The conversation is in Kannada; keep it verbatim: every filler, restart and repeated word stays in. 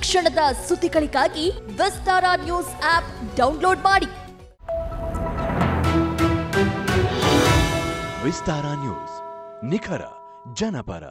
ತಕ್ಷಣದ ಸುದ್ದಿಗಳಿಗಾಗಿ ವಿಸ್ತಾರ ನ್ಯೂಸ್ ಆಪ್ ಡೌನ್ಲೋಡ್ ಮಾಡಿ. ವಿಸ್ತಾರ ನ್ಯೂಸ್ ನಿಖರ ಜನಪರ.